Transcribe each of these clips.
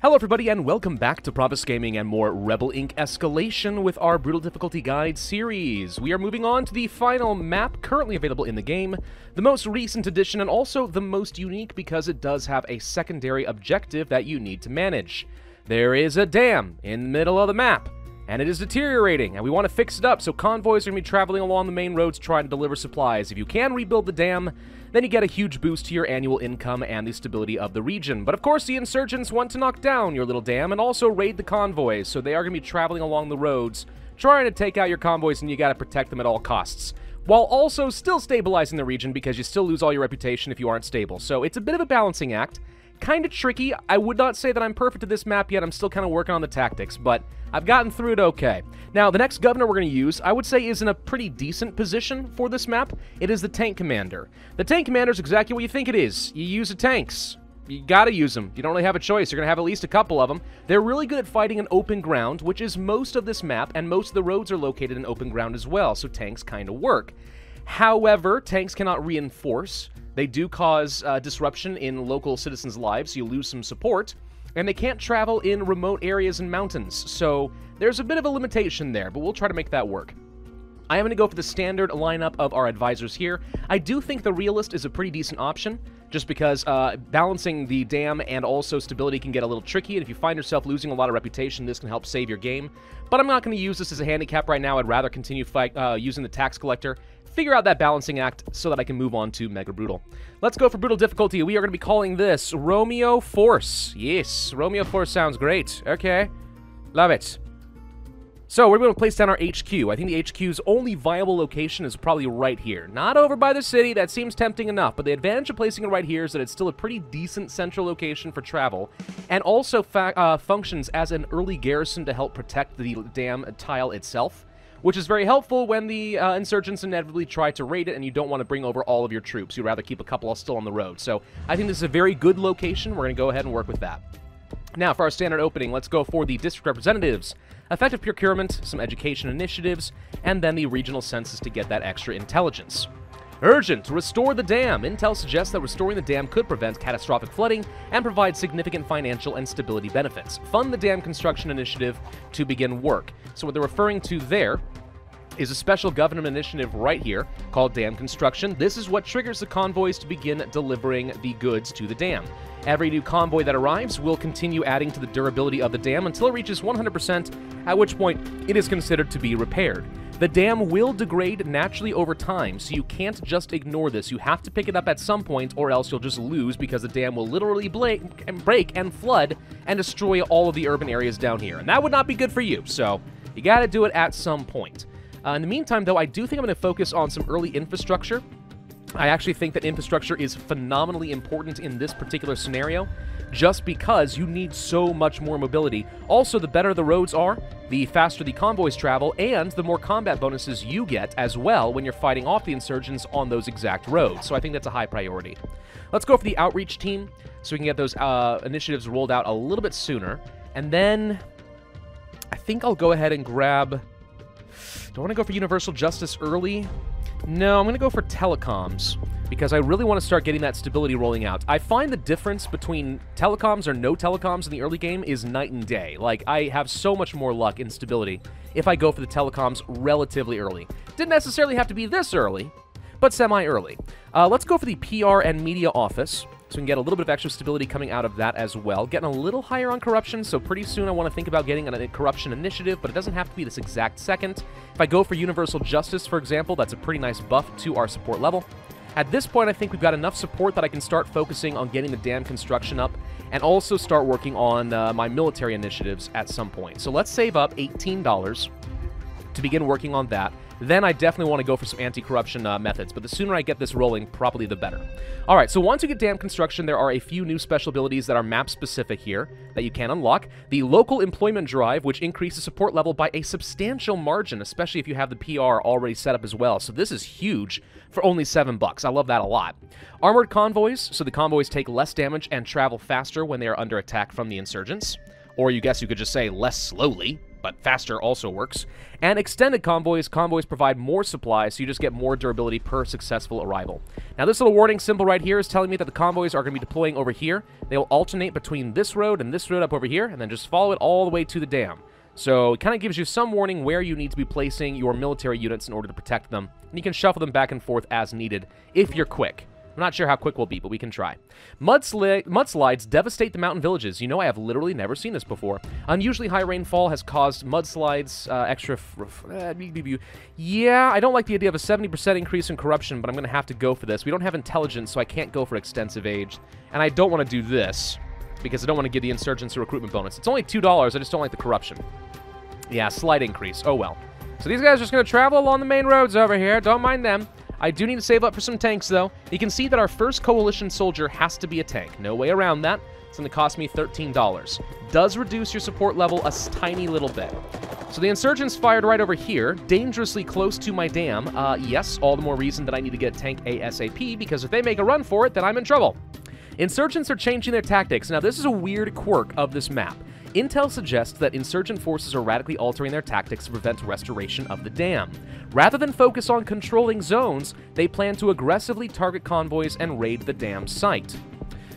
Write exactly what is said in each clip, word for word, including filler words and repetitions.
Hello everybody and welcome back to Pravus Gaming and more Rebel Incorporated. Escalation with our Brutal Difficulty Guide series. We are moving on to the final map currently available in the game, the most recent edition and also the most unique because it does have a secondary objective that you need to manage. There is a dam in the middle of the map and it is deteriorating and we want to fix it up, so convoys are going to be traveling along the main roads trying to deliver supplies. If you can rebuild the dam, then you get a huge boost to your annual income and the stability of the region. But of course, the insurgents want to knock down your little dam and also raid the convoys, so they are going to be traveling along the roads, trying to take out your convoys, and you got to protect them at all costs, while also still stabilizing the region because you still lose all your reputation if you aren't stable. So it's a bit of a balancing act. Kind of tricky. I would not say that I'm perfect at this map yet. I'm still kind of working on the tactics, but I've gotten through it okay. Now, the next governor we're going to use, I would say, is in a pretty decent position for this map. It is the Tank Commander. The Tank Commander is exactly what you think it is. You use the tanks. You gotta use them. You don't really have a choice. You're going to have at least a couple of them. They're really good at fighting in open ground, which is most of this map, and most of the roads are located in open ground as well, so tanks kind of work. However, tanks cannot reinforce. They do cause uh, disruption in local citizens' lives, so you lose some support, and they can't travel in remote areas and mountains, so there's a bit of a limitation there, but we'll try to make that work. I am going to go for the standard lineup of our advisors here. I do think the realist is a pretty decent option, just because uh, balancing the dam and also stability can get a little tricky, and if you find yourself losing a lot of reputation, this can help save your game. But I'm not going to use this as a handicap right now. I'd rather continue fight, uh, using the tax collector, figure out that balancing act so that I can move on to Mega-Brutal. Let's go for Brutal Difficulty. We are going to be calling this Romeo Force. Yes, Romeo Force sounds great. Okay, love it. So we're going to place down our H Q. I think the H Q's only viable location is probably right here. Not over by the city, that seems tempting enough, but the advantage of placing it right here is that it's still a pretty decent central location for travel, and also fa uh, functions as an early garrison to help protect the dam tile itself, which is very helpful when the uh, insurgents inevitably try to raid it and you don't want to bring over all of your troops. You'd rather keep a couple still on the road. So I think this is a very good location. We're going to go ahead and work with that. Now, for our standard opening, let's go for the district representatives, effective procurement, some education initiatives, and then the regional census to get that extra intelligence. Urgent to restore the dam. Intel suggests that restoring the dam could prevent catastrophic flooding and provide significant financial and stability benefits. Fund the dam construction initiative to begin work. So what they're referring to there is a special government initiative right here called Dam Construction. This is what triggers the convoys to begin delivering the goods to the dam. Every new convoy that arrives will continue adding to the durability of the dam until it reaches one hundred percent, at which point it is considered to be repaired. The dam will degrade naturally over time, so you can't just ignore this. You have to pick it up at some point, or else you'll just lose, because the dam will literally break and flood and destroy all of the urban areas down here. And that would not be good for you, so you gotta do it at some point. Uh, in the meantime, though, I do think I'm gonna focus on some early infrastructure. I actually think that infrastructure is phenomenally important in this particular scenario, just because you need so much more mobility. Also, the better the roads are, the faster the convoys travel, and the more combat bonuses you get as well when you're fighting off the insurgents on those exact roads. So I think that's a high priority. Let's go for the outreach team so we can get those uh, initiatives rolled out a little bit sooner. And then I think I'll go ahead and grab... Do I want to go for universal justice early? No, I'm going to go for telecoms, because I really want to start getting that stability rolling out. I find the difference between telecoms or no telecoms in the early game is night and day. Like, I have so much more luck in stability if I go for the telecoms relatively early. Didn't necessarily have to be this early, but semi-early. Uh, let's go for the P R and media office, so we can get a little bit of extra stability coming out of that as well. Getting a little higher on corruption, so pretty soon I want to think about getting a corruption initiative, but it doesn't have to be this exact second. If I go for universal justice, for example, that's a pretty nice buff to our support level. At this point, I think we've got enough support that I can start focusing on getting the dam construction up and also start working on uh, my military initiatives at some point. So let's save up eighteen dollars to begin working on that. Then I definitely want to go for some anti-corruption uh, methods, but the sooner I get this rolling, probably the better. All right, so once you get dam construction, there are a few new special abilities that are map-specific here that you can unlock. The local employment drive, which increases support level by a substantial margin, especially if you have the P R already set up as well. So this is huge for only seven bucks. I love that a lot. Armored convoys, so the convoys take less damage and travel faster when they are under attack from the insurgents. Or you guess you could just say less slowly. but faster also works. And extended convoys. Convoys provide more supplies, so you just get more durability per successful arrival. Now, this little warning symbol right here is telling me that the convoys are going to be deploying over here. They will alternate between this road and this road up over here, and then just follow it all the way to the dam. So it kind of gives you some warning where you need to be placing your military units in order to protect them. And you can shuffle them back and forth as needed if you're quick. I'm not sure how quick we'll be, but we can try. Mudsli- mudslides devastate the mountain villages. You know, I have literally never seen this before. Unusually high rainfall has caused mudslides, uh, extra... F f uh, yeah, I don't like the idea of a seventy percent increase in corruption, but I'm going to have to go for this. We don't have intelligence, so I can't go for extensive age. And I don't want to do this, because I don't want to give the insurgents a recruitment bonus. It's only two dollars, I just don't like the corruption. Yeah, slight increase. Oh, well. So these guys are just going to travel along the main roads over here. Don't mind them. I do need to save up for some tanks, though. You can see that our first coalition soldier has to be a tank. No way around that. It's going to cost me thirteen dollars. Does reduce your support level a tiny little bit. So the insurgents fired right over here, dangerously close to my dam. Uh, yes, all the more reason that I need to get a tank ASAP, because if they make a run for it, then I'm in trouble. Insurgents are changing their tactics. Now, this is a weird quirk of this map. Intel suggests that insurgent forces are radically altering their tactics to prevent restoration of the dam. Rather than focus on controlling zones, they plan to aggressively target convoys and raid the dam site.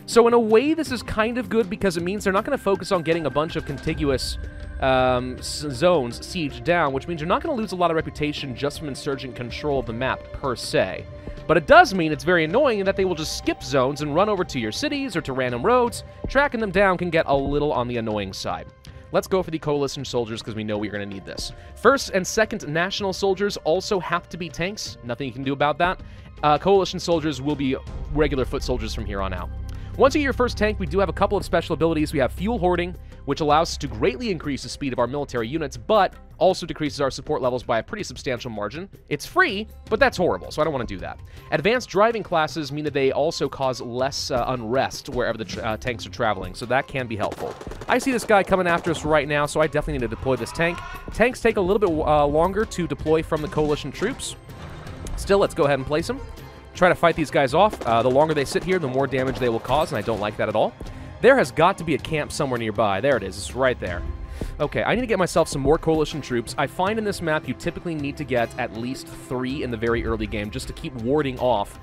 So in a way, this is kind of good because it means they're not going to focus on getting a bunch of contiguous um, s zones sieged down, which means you're not going to lose a lot of reputation just from insurgent control of the map per se. But it does mean it's very annoying in that they will just skip zones and run over to your cities or to random roads. Tracking them down can get a little on the annoying side. Let's go for the coalition soldiers because we know we're going to need this. First and second national soldiers also have to be tanks. Nothing you can do about that. Uh, coalition soldiers will be regular foot soldiers from here on out. Once you get your first tank, we do have a couple of special abilities. We have fuel hoarding, which allows us to greatly increase the speed of our military units, but also decreases our support levels by a pretty substantial margin. It's free, but that's horrible, so I don't want to do that. Advanced driving classes mean that they also cause less uh, unrest wherever the tra uh, tanks are traveling, so that can be helpful. I see this guy coming after us right now, so I definitely need to deploy this tank. Tanks take a little bit uh, longer to deploy from the coalition troops. Still, let's go ahead and place them. Try to fight these guys off. Uh, the longer they sit here, the more damage they will cause, and I don't like that at all. There has got to be a camp somewhere nearby. There it is. It's right there. Okay, I need to get myself some more coalition troops. I find in this map you typically need to get at least three in the very early game just to keep warding off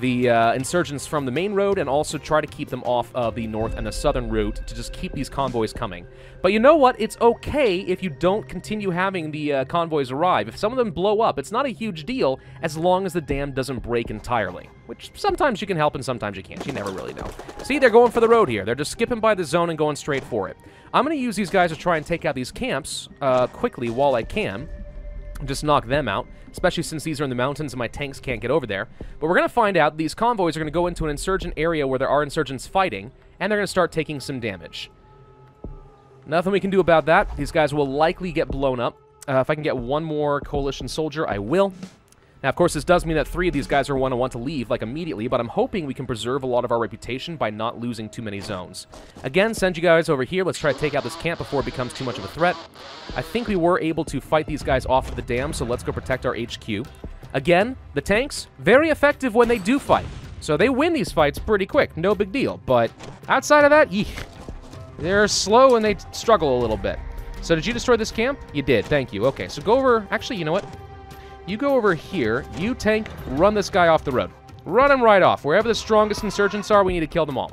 the uh, insurgents from the main road and also try to keep them off of the north and the southern route to just keep these convoys coming. But you know what? It's okay if you don't continue having the uh, convoys arrive. If some of them blow up, it's not a huge deal as long as the dam doesn't break entirely, which sometimes you can help and sometimes you can't. You never really know. See, they're going for the road here. They're just skipping by the zone and going straight for it. I'm going to use these guys to try and take out these camps uh, quickly while I can. Just knock them out, especially since these are in the mountains and my tanks can't get over there. But we're going to find out these convoys are going to go into an insurgent area where there are insurgents fighting, and they're going to start taking some damage. Nothing we can do about that. These guys will likely get blown up. Uh, if I can get one more coalition soldier, I will. Now, of course, this does mean that three of these guys are going to want to leave, like, immediately, but I'm hoping we can preserve a lot of our reputation by not losing too many zones. Again, send you guys over here. Let's try to take out this camp before it becomes too much of a threat. I think we were able to fight these guys off of the dam, so let's go protect our H Q. Again, the tanks, very effective when they do fight. So they win these fights pretty quick, no big deal. But outside of that, eek, they're slow and they struggle a little bit. So did you destroy this camp? You did, thank you. Okay, so go over... Actually, you know what? You go over here, you tank, run this guy off the road. Run him right off. Wherever the strongest insurgents are, we need to kill them all.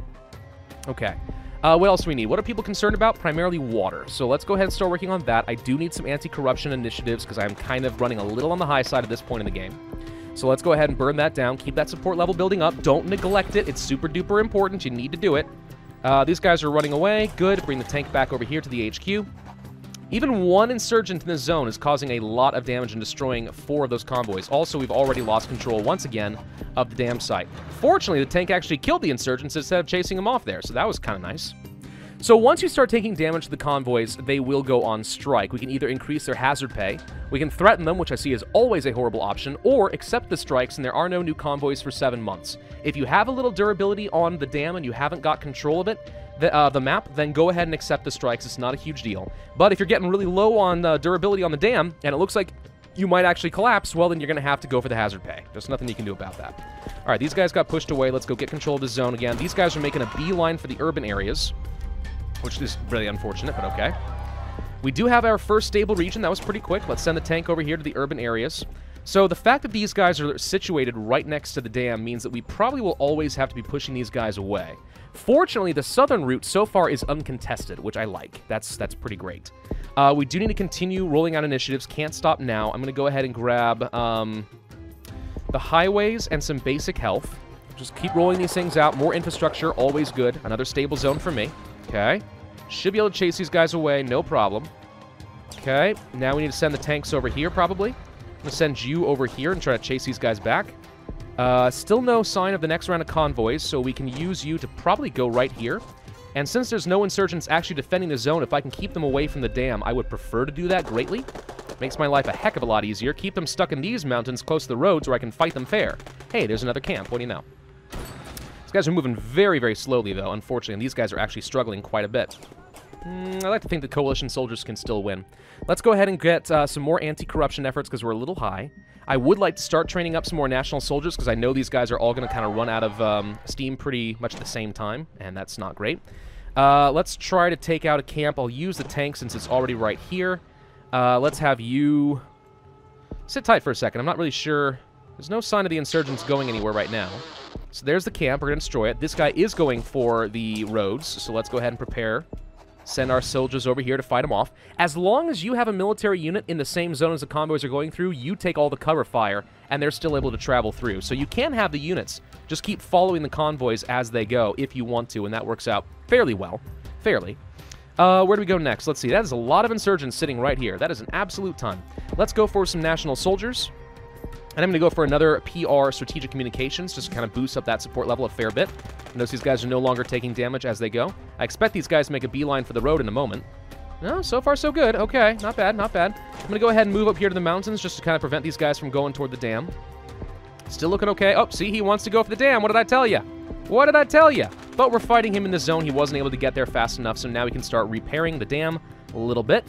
Okay. Uh, what else do we need? What are people concerned about? Primarily water. So let's go ahead and start working on that. I do need some anti-corruption initiatives because I'm kind of running a little on the high side at this point in the game. So let's go ahead and burn that down. Keep that support level building up. Don't neglect it. It's super duper important. You need to do it. Uh, these guys are running away. Good. Bring the tank back over here to the H Q. Even one insurgent in this zone is causing a lot of damage and destroying four of those convoys. Also, we've already lost control once again of the dam site. Fortunately, the tank actually killed the insurgents instead of chasing them off there, so that was kind of nice. So once you start taking damage to the convoys, they will go on strike. We can either increase their hazard pay, we can threaten them, which I see is always a horrible option, or accept the strikes and there are no new convoys for seven months. If you have a little durability on the dam and you haven't got control of it, The, uh, the map, then go ahead and accept the strikes. It's not a huge deal. But if you're getting really low on uh, durability on the dam, and it looks like you might actually collapse, well, then you're going to have to go for the hazard pay. There's nothing you can do about that. All right, these guys got pushed away. Let's go get control of the zone again. These guys are making a beeline for the urban areas, which is really unfortunate, but okay. We do have our first stable region. That was pretty quick. Let's send the tank over here to the urban areas. So the fact that these guys are situated right next to the dam means that we probably will always have to be pushing these guys away. Fortunately, the southern route so far is uncontested, which I like. That's that's pretty great. Uh, we do need to continue rolling out initiatives. Can't stop now. I'm going to go ahead and grab um, the highways and some basic health. Just keep rolling these things out. More infrastructure, always good. Another stable zone for me. Okay. Should be able to chase these guys away, no problem. Okay. Now we need to send the tanks over here, probably. I'm going to send you over here and try to chase these guys back. Uh, still no sign of the next round of convoys, so we can use you to probably go right here. And since there's no insurgents actually defending the zone, if I can keep them away from the dam, I would prefer to do that greatly. Makes my life a heck of a lot easier. Keep them stuck in these mountains close to the roads where I can fight them fair. Hey, there's another camp. What do you know? These guys are moving very, very slowly, though, unfortunately. And these guys are actually struggling quite a bit. Mm, I like to think the coalition soldiers can still win. Let's go ahead and get uh, some more anti-corruption efforts because we're a little high. I would like to start training up some more national soldiers because I know these guys are all going to kind of run out of um, steam pretty much at the same time, and that's not great. Uh, let's try to take out a camp. I'll use the tank since it's already right here. Uh, let's have you sit tight for a second. I'm not really sure. There's no sign of the insurgents going anywhere right now. So there's the camp. We're going to destroy it. This guy is going for the roads, so let's go ahead and prepare. Send our soldiers over here to fight them off. As long as you have a military unit in the same zone as the convoys are going through, you take all the cover fire, and they're still able to travel through. So you can have the units just keep following the convoys as they go if you want to, and that works out fairly well. Fairly. Uh, where do we go next? Let's see. That is a lot of insurgents sitting right here. That is an absolute ton. Let's go for some national soldiers. And I'm going to go for another P R strategic communications, just to kind of boost up that support level a fair bit. Notice these guys are no longer taking damage as they go. I expect these guys to make a beeline for the road in a moment. No, so far so good. Okay, not bad, not bad. I'm going to go ahead and move up here to the mountains just to kind of prevent these guys from going toward the dam. Still looking okay. Oh, see, he wants to go for the dam. What did I tell you? What did I tell you? But we're fighting him in the zone. He wasn't able to get there fast enough, so now we can start repairing the dam a little bit,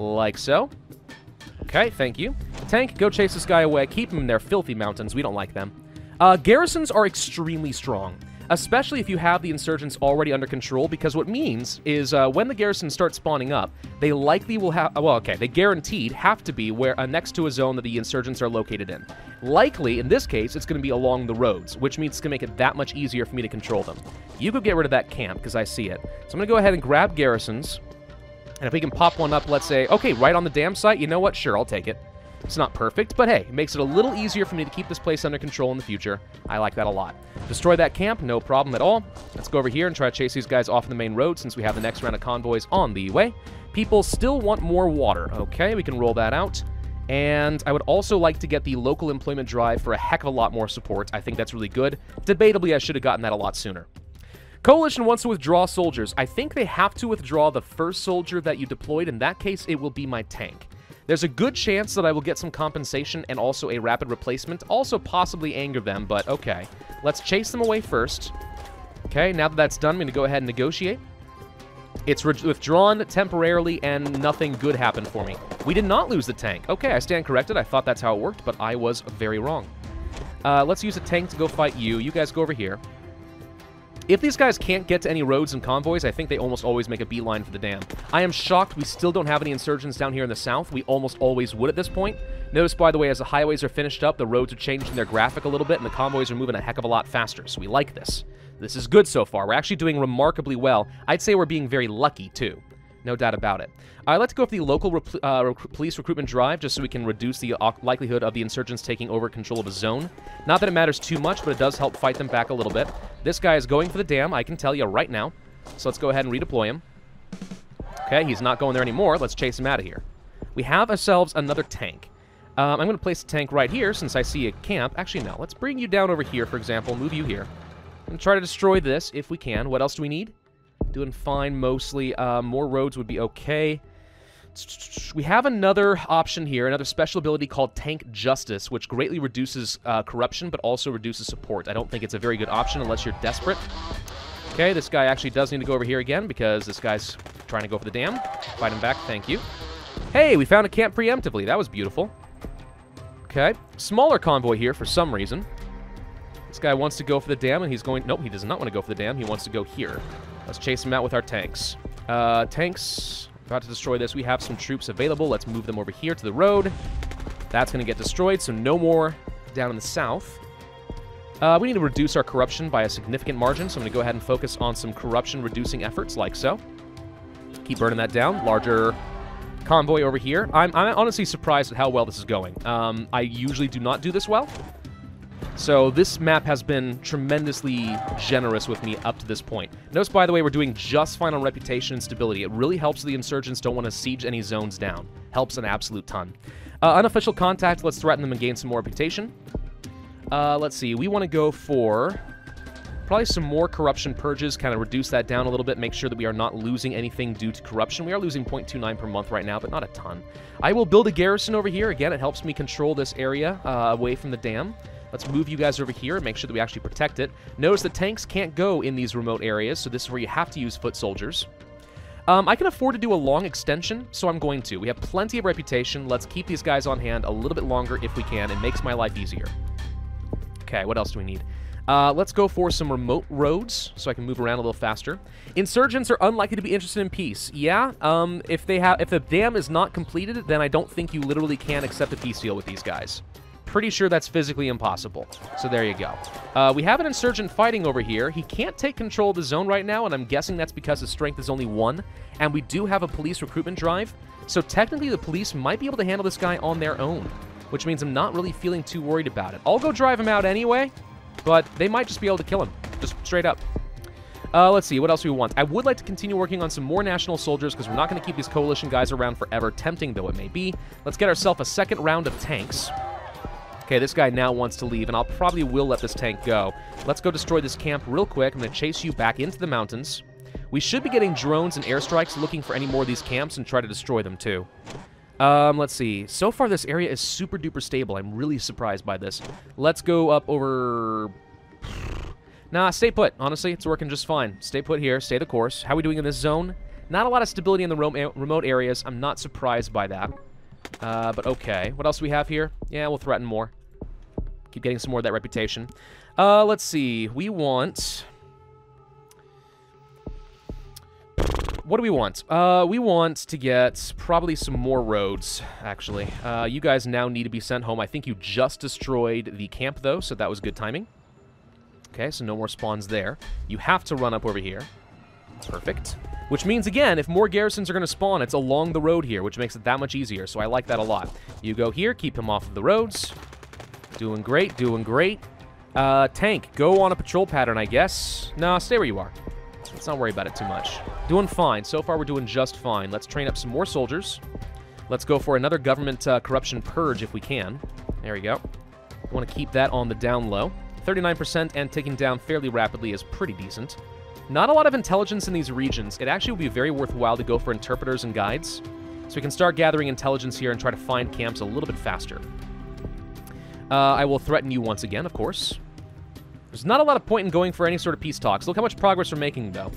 like so. Okay, thank you. Tank, go chase this guy away. Keep him in their filthy mountains. We don't like them. Uh, garrisons are extremely strong, especially if you have the insurgents already under control, because what means is uh, when the garrisons start spawning up, they likely will have... Well, okay, they guaranteed have to be where uh, next to a zone that the insurgents are located in. Likely, in this case, it's going to be along the roads, which means it's going to make it that much easier for me to control them. You could get rid of that camp, because I see it. So I'm going to go ahead and grab garrisons, and if we can pop one up, let's say, okay, right on the dam site, you know what? Sure, I'll take it. It's not perfect, but hey, it makes it a little easier for me to keep this place under control in the future. I like that a lot. Destroy that camp, no problem at all. Let's go over here and try to chase these guys off the main road since we have the next round of convoys on the way. People still want more water. Okay, we can roll that out. And I would also like to get the local employment drive for a heck of a lot more support. I think that's really good. Debatably, I should have gotten that a lot sooner. Coalition wants to withdraw soldiers. I think they have to withdraw the first soldier that you deployed. In that case, it will be my tank. There's a good chance that I will get some compensation and also a rapid replacement. Also possibly anger them, but okay. Let's chase them away first. Okay, now that that's done, I'm going to go ahead and negotiate. It's withdrawn temporarily and nothing good happened for me. We did not lose the tank. Okay, I stand corrected. I thought that's how it worked, but I was very wrong. Uh, let's use a tank to go fight you. You guys go over here. If these guys can't get to any roads and convoys, I think they almost always make a beeline for the dam. I am shocked we still don't have any insurgents down here in the south. We almost always would at this point. Notice, by the way, as the highways are finished up, the roads are changing their graphic a little bit, and the convoys are moving a heck of a lot faster, so we like this. This is good so far. We're actually doing remarkably well. I'd say we're being very lucky, too. No doubt about it. I'd like to go for the local rep uh, rec police recruitment drive just so we can reduce the likelihood of the insurgents taking over control of a zone. Not that it matters too much, but it does help fight them back a little bit. This guy is going for the dam, I can tell you right now. So let's go ahead and redeploy him. Okay, he's not going there anymore. Let's chase him out of here. We have ourselves another tank. Um, I'm going to place a tank right here since I see a camp. Actually, no. Let's bring you down over here, for example. Move you here. And try to destroy this if we can. What else do we need? Doing fine, mostly. Uh, more roads would be okay. We have another option here, another special ability called Tank Justice, which greatly reduces uh, corruption, but also reduces support. I don't think it's a very good option unless you're desperate. Okay, this guy actually does need to go over here again because this guy's trying to go for the dam. Fight him back, thank you. Hey, we found a camp preemptively. That was beautiful. Okay, smaller convoy here for some reason. This guy wants to go for the dam, and he's going... Nope, he does not want to go for the dam. He wants to go here. Let's chase him out with our tanks. Uh, tanks... About to destroy this. We have some troops available. Let's move them over here to the road. That's going to get destroyed, so no more down in the south. Uh, we need to reduce our corruption by a significant margin, so I'm going to go ahead and focus on some corruption-reducing efforts, like so. Keep burning that down. Larger convoy over here. I'm, I'm honestly surprised at how well this is going. Um, I usually do not do this well. So this map has been tremendously generous with me up to this point. Notice, by the way, we're doing just fine on reputation and stability. It really helps the insurgents don't want to siege any zones down. Helps an absolute ton. Uh, unofficial contact, let's threaten them and gain some more reputation. Uh, let's see, we want to go for probably some more corruption purges, kind of reduce that down a little bit, make sure that we are not losing anything due to corruption. We are losing zero point two nine per month right now, but not a ton. I will build a garrison over here. Again, it helps me control this area uh, away from the dam. Let's move you guys over here and make sure that we actually protect it. Notice the tanks can't go in these remote areas, so this is where you have to use foot soldiers. Um, I can afford to do a long extension, so I'm going to. We have plenty of reputation. Let's keep these guys on hand a little bit longer if we can. It makes my life easier. Okay, what else do we need? Uh, let's go for some remote roads, so I can move around a little faster. Insurgents are unlikely to be interested in peace. Yeah, um, if they have, if the dam is not completed, then I don't think you literally can accept a peace deal with these guys. Pretty sure that's physically impossible. So there you go. Uh, we have an insurgent fighting over here. He can't take control of the zone right now, and I'm guessing that's because his strength is only one. And we do have a police recruitment drive, so technically the police might be able to handle this guy on their own, which means I'm not really feeling too worried about it. I'll go drive him out anyway, but they might just be able to kill him, just straight up. Uh, let's see, what else do we want? I would like to continue working on some more national soldiers because we're not going to keep these coalition guys around forever, tempting though it may be. Let's get ourselves a second round of tanks. Okay, this guy now wants to leave, and I'll probably will let this tank go. Let's go destroy this camp real quick. I'm going to chase you back into the mountains. We should be getting drones and airstrikes looking for any more of these camps and try to destroy them too. Um, let's see. So far, this area is super duper stable. I'm really surprised by this. Let's go up over... Nah, stay put. Honestly, it's working just fine. Stay put here. Stay the course. How are we doing in this zone? Not a lot of stability in the remote areas. I'm not surprised by that. Uh, but okay. What else do we have here? Yeah, we'll threaten more. Keep getting some more of that reputation. Uh, let's see. We want... What do we want? Uh, we want to get probably some more roads, actually. Uh, you guys now need to be sent home. I think you just destroyed the camp, though, so that was good timing. Okay, so no more spawns there. You have to run up over here. Perfect. Which means, again, if more garrisons are going to spawn, it's along the road here, which makes it that much easier, so I like that a lot. You go here, keep him off of the roads. Doing great, doing great. Uh, tank, go on a patrol pattern, I guess. No, stay where you are. Let's not worry about it too much. Doing fine. So far, we're doing just fine. Let's train up some more soldiers. Let's go for another government uh, corruption purge if we can. There we go. We want to keep that on the down low. thirty-nine percent and taking down fairly rapidly is pretty decent. Not a lot of intelligence in these regions. It actually would be very worthwhile to go for interpreters and guides, so we can start gathering intelligence here and try to find camps a little bit faster. Uh, I will threaten you once again, of course. There's not a lot of point in going for any sort of peace talks. Look how much progress we're making, though.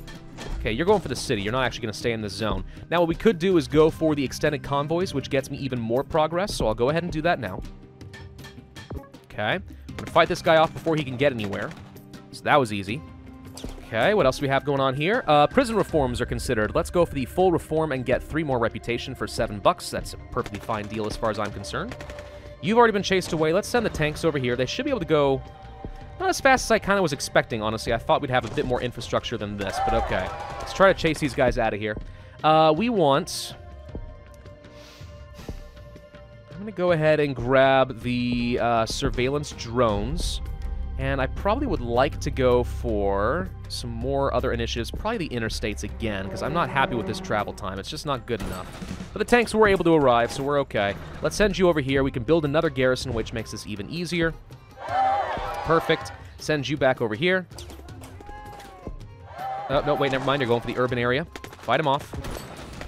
Okay, you're going for the city. You're not actually going to stay in this zone. Now, what we could do is go for the extended convoys, which gets me even more progress, so I'll go ahead and do that now. Okay. I'm going to fight this guy off before he can get anywhere, so that was easy. Okay, what else do we have going on here? Uh, prison reforms are considered. Let's go for the full reform and get three more reputation for seven bucks. That's a perfectly fine deal as far as I'm concerned. You've already been chased away. Let's send the tanks over here. They should be able to go not as fast as I kind of was expecting, honestly. I thought we'd have a bit more infrastructure than this, but okay. Let's try to chase these guys out of here. Uh, we want... I'm going to go ahead and grab the uh, surveillance drones. And I probably would like to go for some more other initiatives, probably the interstates again, because I'm not happy with this travel time. It's just not good enough. But the tanks were able to arrive, so we're okay. Let's send you over here. We can build another garrison, which makes this even easier. Perfect. Send you back over here. Oh, no, wait, never mind. You're going for the urban area. Fight him off.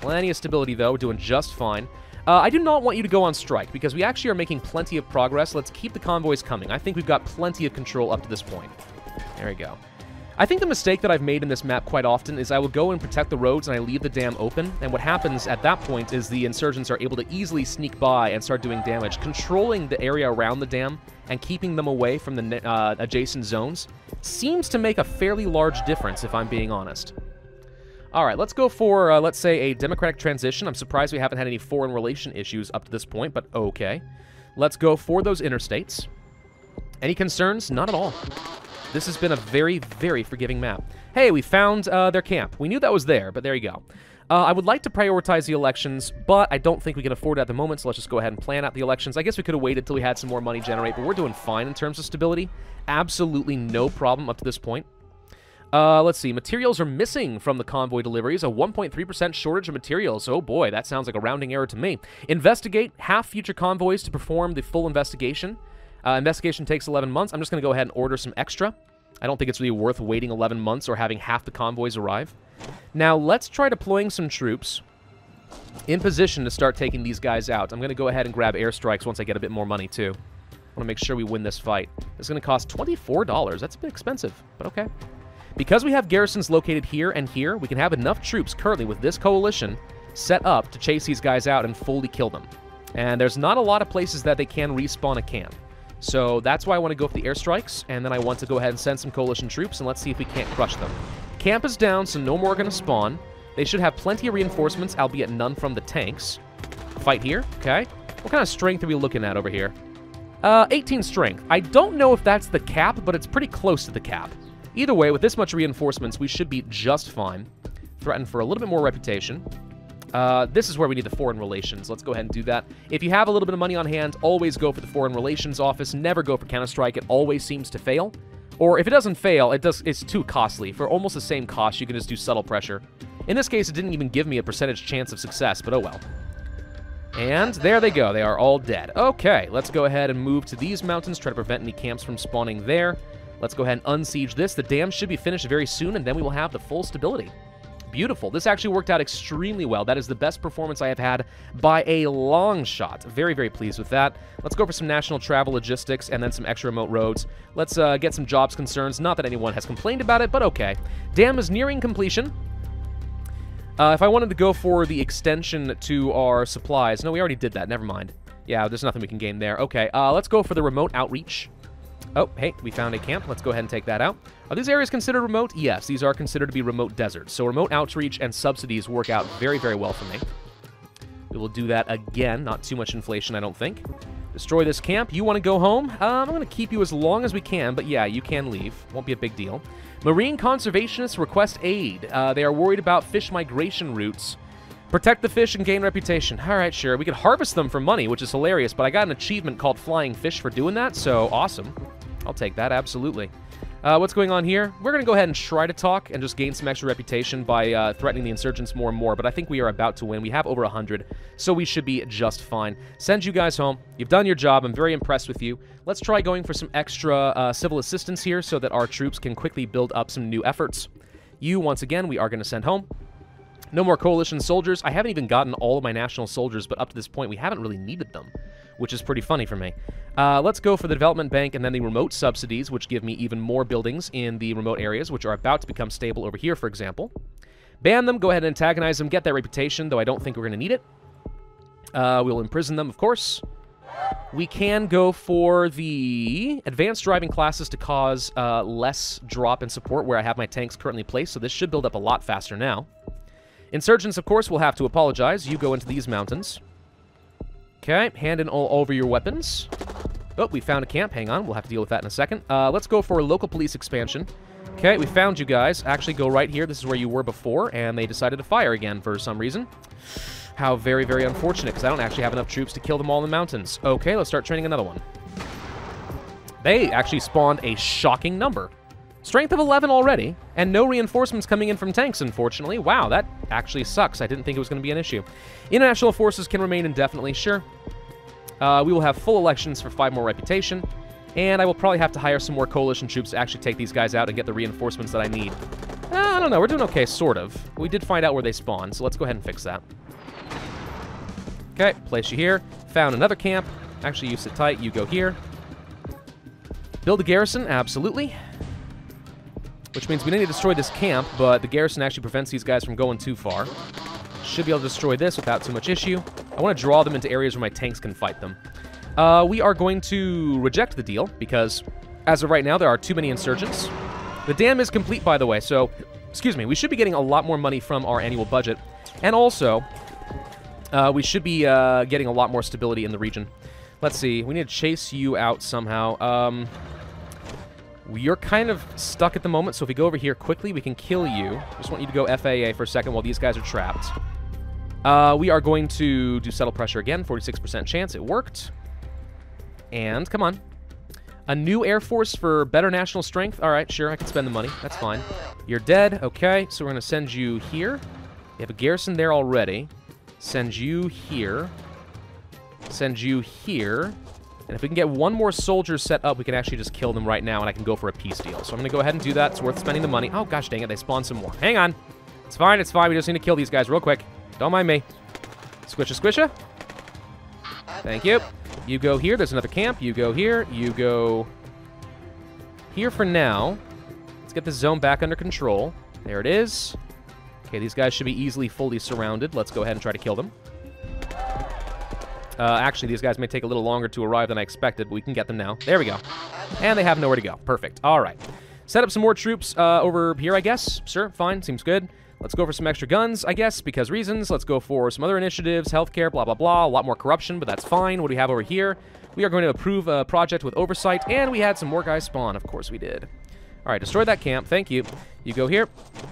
Plenty of stability, though. We're doing just fine. Uh, I do not want you to go on strike, because we actually are making plenty of progress. Let's keep the convoys coming. I think we've got plenty of control up to this point. There we go. I think the mistake that I've made in this map quite often is I will go and protect the roads, and I leave the dam open, and what happens at that point is the insurgents are able to easily sneak by and start doing damage. Controlling the area around the dam and keeping them away from the uh, adjacent zones seems to make a fairly large difference, if I'm being honest. All right, let's go for, uh, let's say, a democratic transition. I'm surprised we haven't had any foreign relation issues up to this point, but okay. Let's go for those interstates. Any concerns? Not at all. This has been a very, very forgiving map. Hey, we found uh, their camp. We knew that was there, but there you go. Uh, I would like to prioritize the elections, but I don't think we can afford it at the moment, so let's just go ahead and plan out the elections. I guess we could have waited until we had some more money generate, but we're doing fine in terms of stability. Absolutely no problem up to this point. Uh, let's see. Materials are missing from the convoy deliveries. A one point three percent shortage of materials. Oh boy, that sounds like a rounding error to me. Investigate half future convoys to perform the full investigation. Uh, investigation takes eleven months. I'm just going to go ahead and order some extra. I don't think it's really worth waiting eleven months or having half the convoys arrive. Now, let's try deploying some troops in position to start taking these guys out. I'm going to go ahead and grab airstrikes once I get a bit more money, too. I want to make sure we win this fight. It's going to cost twenty-four dollars. That's a bit expensive, but okay. Because we have garrisons located here and here, we can have enough troops currently with this coalition set up to chase these guys out and fully kill them. And there's not a lot of places that they can respawn a camp. So that's why I want to go for the airstrikes, and then I want to go ahead and send some coalition troops, and let's see if we can't crush them. Camp is down, so no more are going to spawn. They should have plenty of reinforcements, albeit none from the tanks. Fight here, okay. What kind of strength are we looking at over here? Uh, eighteen strength. I don't know if that's the cap, but it's pretty close to the cap. Either way, with this much reinforcements, we should be just fine. Threatened for a little bit more reputation. Uh, this is where we need the foreign relations. Let's go ahead and do that. If you have a little bit of money on hand, always go for the foreign relations office. Never go for Counter-Strike. It always seems to fail. Or if it doesn't fail, it does, it's too costly. For almost the same cost, you can just do subtle pressure. In this case, it didn't even give me a percentage chance of success, but oh well. And there they go. They are all dead. Okay, let's go ahead and move to these mountains, try to prevent any camps from spawning there. Let's go ahead and unsiege this. The dam should be finished very soon, and then we will have the full stability. Beautiful. This actually worked out extremely well. That is the best performance I have had by a long shot. Very, very pleased with that. Let's go for some national travel logistics and then some extra remote roads. Let's uh, get some jobs concerns. Not that anyone has complained about it, but okay. Dam is nearing completion. Uh, if I wanted to go for the extension to our supplies... No, we already did that. Never mind. Yeah, there's nothing we can gain there. Okay, uh, let's go for the remote outreach. Oh, hey, we found a camp. Let's go ahead and take that out. Are these areas considered remote? Yes, these are considered to be remote deserts. So remote outreach and subsidies work out very, very well for me. We will do that again. Not too much inflation, I don't think. Destroy this camp. You want to go home? Um, I'm going to keep you as long as we can, but yeah, you can leave. Won't be a big deal. Marine conservationists request aid. Uh, they are worried about fish migration routes. Protect the fish and gain reputation. All right, sure. We could harvest them for money, which is hilarious, but I got an achievement called Flying Fish for doing that, so awesome. I'll take that, absolutely. Uh, what's going on here? We're going to go ahead and try to talk and just gain some extra reputation by uh, threatening the insurgents more and more, but I think we are about to win. We have over one hundred, so we should be just fine. Send you guys home. You've done your job. I'm very impressed with you. Let's try going for some extra uh, civil assistance here so that our troops can quickly build up some new efforts. You, once again, we are going to send home. No more coalition soldiers. I haven't even gotten all of my national soldiers, but up to this point, we haven't really needed them, which is pretty funny for me. Uh, let's go for the development bank and then the remote subsidies, which give me even more buildings in the remote areas, which are about to become stable over here, for example. Ban them, go ahead and antagonize them, get that reputation, though I don't think we're going to need it. Uh, we'll imprison them, of course. We can go for the advanced driving classes to cause uh, less drop in support where I have my tanks currently placed, so this should build up a lot faster now. Insurgents, of course, will have to apologize. You go into these mountains. Okay, hand in all over your weapons. Oh, we found a camp. Hang on, we'll have to deal with that in a second. Uh, let's go for a local police expansion. Okay, we found you guys. Actually, go right here. This is where you were before, and they decided to fire again for some reason. How very, very unfortunate, because I don't actually have enough troops to kill them all in the mountains. Okay, let's start training another one. They actually spawned a shocking number. Strength of eleven already, and no reinforcements coming in from tanks, unfortunately. Wow, that actually sucks. I didn't think it was going to be an issue. International forces can remain indefinitely, sure. Uh, we will have full elections for five more reputation, and I will probably have to hire some more coalition troops to actually take these guys out and get the reinforcements that I need. Uh, I don't know. We're doing okay, sort of. We did find out where they spawn, so let's go ahead and fix that. Okay, place you here. Found another camp. Actually, you sit tight. You go here. Build a garrison, absolutely. Which means we need to destroy this camp, but the garrison actually prevents these guys from going too far. Should be able to destroy this without too much issue. I want to draw them into areas where my tanks can fight them. Uh, we are going to reject the deal, because as of right now, there are too many insurgents. The dam is complete, by the way, so excuse me, we should be getting a lot more money from our annual budget. And also, uh, we should be uh, getting a lot more stability in the region. Let's see, we need to chase you out somehow. Um, you're kind of stuck at the moment, so if we go over here quickly, we can kill you. Just want you to go F A A for a second while these guys are trapped. Uh, we are going to do Settle Pressure again, forty-six percent chance, it worked. And, come on. A new Air Force for better national strength? Alright, sure, I can spend the money, that's fine. You're dead, okay, so we're going to send you here. You have a garrison there already. Send you here. Send you here. And if we can get one more soldier set up, we can actually just kill them right now, and I can go for a peace deal. So I'm going to go ahead and do that, it's worth spending the money. Oh gosh dang it, they spawned some more. Hang on, it's fine, it's fine, we just need to kill these guys real quick. Don't mind me. Squisha, squisha. Thank you. You go here. There's another camp. You go here. You go here for now. Let's get this zone back under control. There it is. Okay, these guys should be easily fully surrounded. Let's go ahead and try to kill them. Uh, actually, these guys may take a little longer to arrive than I expected, but we can get them now. There we go. And they have nowhere to go. Perfect. All right. Set up some more troops uh, over here, I guess. Sure, fine. Seems good. Let's go for some extra guns, I guess, because reasons. Let's go for some other initiatives, healthcare, blah, blah, blah. A lot more corruption, but that's fine. What do we have over here? We are going to approve a project with oversight, and we had some more guys spawn. Of course we did. All right, destroy that camp. Thank you. You go here.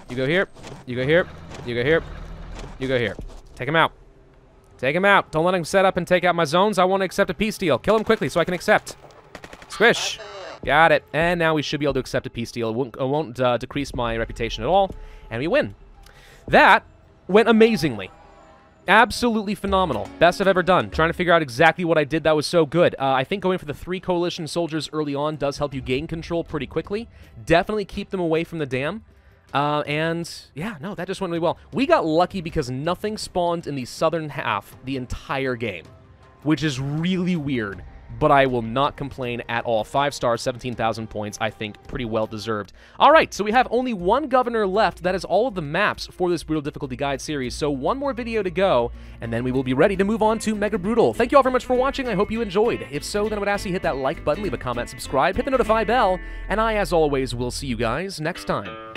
You go here. You go here. You go here. You go here. Take him out. Take him out. Don't let him set up and take out my zones. I want to accept a peace deal. Kill him quickly so I can accept. Squish. Got it. And now we should be able to accept a peace deal. It won't, it won't uh, decrease my reputation at all, and we win. That went amazingly. Absolutely phenomenal. Best I've ever done. Trying to figure out exactly what I did that was so good. Uh, I think going for the three coalition soldiers early on does help you gain control pretty quickly. Definitely keep them away from the dam. Uh, and yeah, no, that just went really well. We got lucky because nothing spawned in the southern half the entire game, which is really weird. But I will not complain at all. Five stars, seventeen thousand points, I think pretty well deserved. All right, so we have only one governor left. That is all of the maps for this Brutal Difficulty Guide series. So one more video to go, and then we will be ready to move on to Mega Brutal. Thank you all very much for watching. I hope you enjoyed. If so, then I would ask you hit that like button, leave a comment, subscribe, hit the notify bell, and I, as always, will see you guys next time.